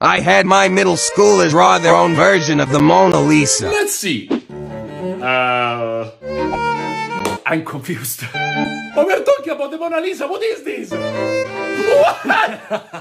I had my middle schoolers draw their own version of the Mona Lisa. Let's see. I'm confused. We're talking about the Mona Lisa. What is this? What?